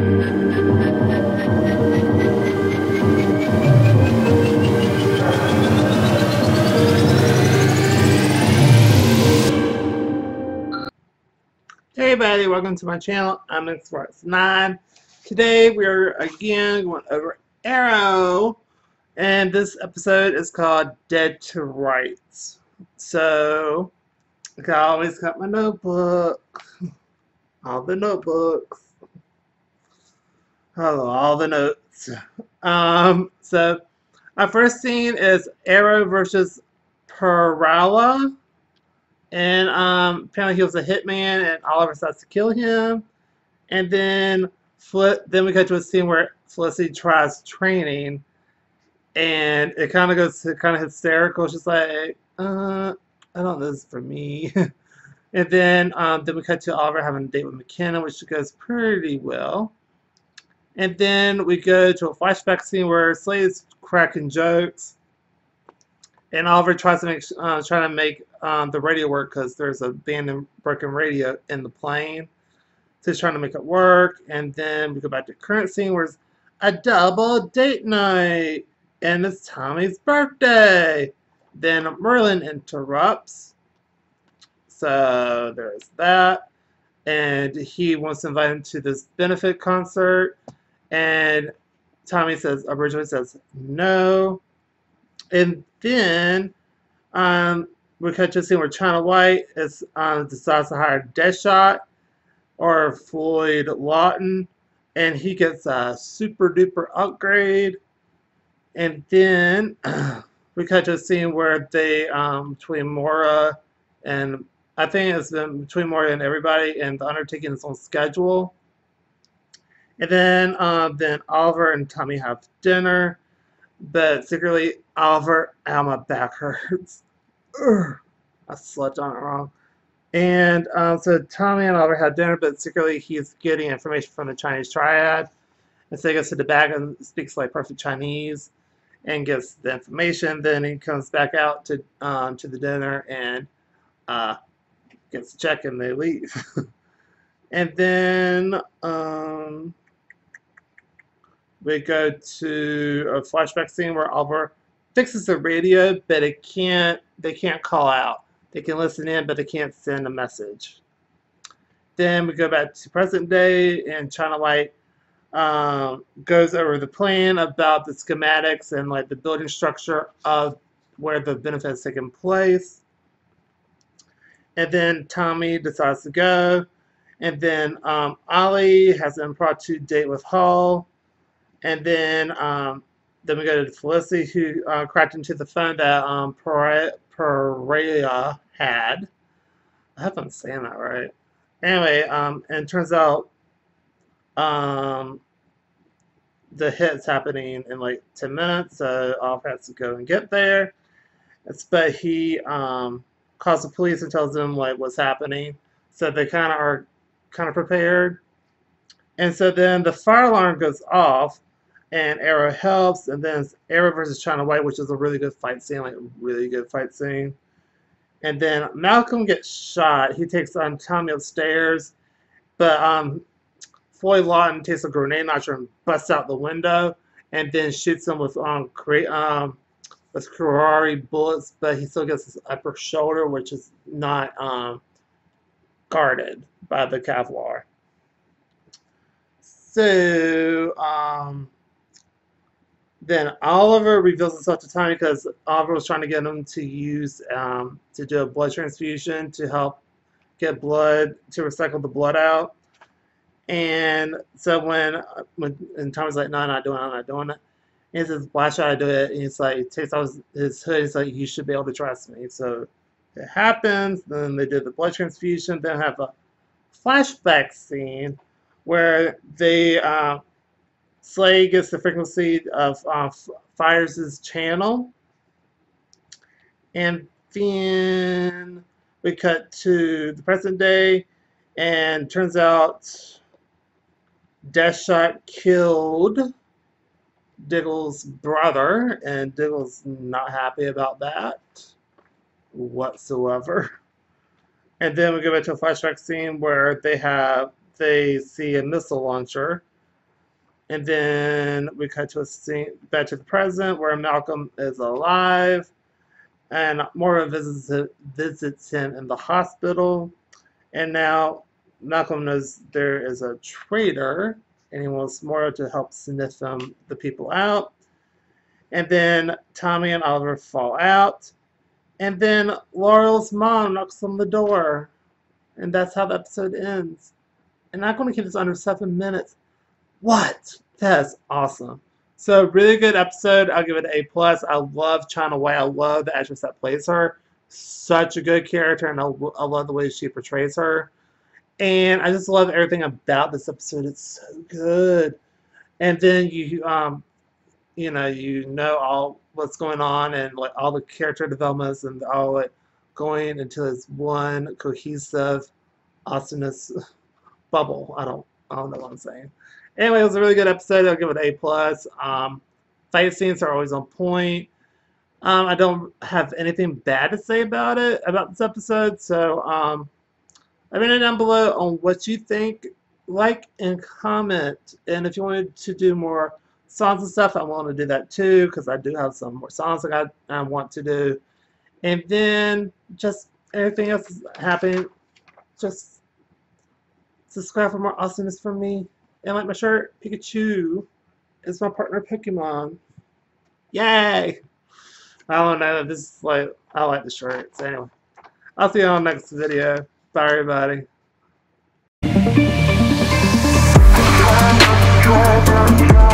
Hey everybody, welcome to my channel. I'm NixWorks9. Today we are again going over Arrow, and this episode is called Dead to Rights. So, I always got my notebook. All the notebooks. Hello, all the notes. So, our first scene is Arrow versus Pirela. And apparently he was a hitman, and Oliver starts to kill him. And then we cut to a scene where Felicity tries training, and it kind of goes to kind of hysterical. She's like, I don't know, this is for me. And then we cut to Oliver having a date with McKenna, which goes pretty well. And then we go to a flashback scene where Slade is cracking jokes. And Oliver tries to make the radio work because there's a abandoned broken radio in the plane. So he's trying to make it work. And then we go back to the current scene where it's a double date night. And it's Tommy's birthday. Then Merlyn interrupts. So there's that. And he wants to invite him to this benefit concert. And Tommy originally says no. And then we cut to a scene where China White is, decides to hire Deadshot or Floyd Lawton, and he gets a super duper upgrade. And then we cut to a scene where they between Moira and everybody, and the Undertaking is on schedule. And then Oliver and Tommy have dinner. But secretly, Oliver, my back hurts. Ugh, I slept on it wrong. And so Tommy and Oliver had dinner, but secretly he's getting information from the Chinese triad. And so he goes to the back and speaks like perfect Chinese and gives the information. Then he comes back out to the dinner and gets a check, and they leave. And then... we go to a flashback scene where Oliver fixes the radio, but they can't call out. They can listen in, but they can't send a message. Then we go back to present day, and China White goes over the plan about the schematics and like the building structure of where the benefit is taking place. And then Tommy decides to go. And then Ollie has an impromptu date with Hall. And then we go to Felicity, who cracked into the phone that Pirela had. I hope I'm saying that right. Anyway, and it turns out the hit's happening in like 10 minutes, so Oliver has to go and get there. But he calls the police and tells them like what's happening, so they kind of prepared. And so then the fire alarm goes off. And Arrow helps, and then it's Arrow versus China White, which is a really good fight scene, like a really good fight scene. And then Malcolm gets shot. He takes Tommy upstairs, but Floyd Lawton takes a grenade launcher and busts out the window, and then shoots him with Karari bullets, but he still gets his upper shoulder, which is not guarded by the Cavalier. So then Oliver reveals himself to Tommy because Oliver was trying to get him to use to do a blood transfusion to help get blood to recycle the blood out. And so when Tommy's like, "No, I'm not doing it," and he says, "Why should I do it?" And he's like, he takes off his hood. He's like, "You should be able to trust me." So it happens. Then they did the blood transfusion. Then have a flashback scene where they. Slade gets the frequency of Fires' channel. And then we cut to the present day, and turns out Deadshot killed Diggle's brother, and Diggle's not happy about that whatsoever. And then we go back to a flashback scene where they see a missile launcher. And then we cut to a scene back to the present where Malcolm is alive and Moira visits him in the hospital. And now Malcolm knows there is a traitor and he wants Moira to help sniff them, the people out. And then Tommy and Oliver fall out. And then Laurel's mom knocks on the door. And that's how the episode ends. And I'm going to keep this under 7 minutes. What? That's awesome. So really good episode. I'll give it an A+. I love China White. I love the actress that plays her. Such a good character. And I love the way she portrays her. And I just love everything about this episode. It's so good. And then you know all what's going on and like all the character developments and all like going into this one cohesive awesomeness bubble. I don't know what I'm saying. Anyway, it was a really good episode. I'll give it an A+. Fight scenes are always on point. I don't have anything bad to say about this episode. So let me know down below on what you think. Like and comment. And if you wanted to do more songs and stuff, I want to do that too, because I do have some more songs I want to do. And then just everything else is happening. Just subscribe for more awesomeness from me. And like my shirt, Pikachu is my partner Pokemon. Yay! I don't know, this is like, I like the shirt. So anyway, I'll see you on the next video. Bye everybody.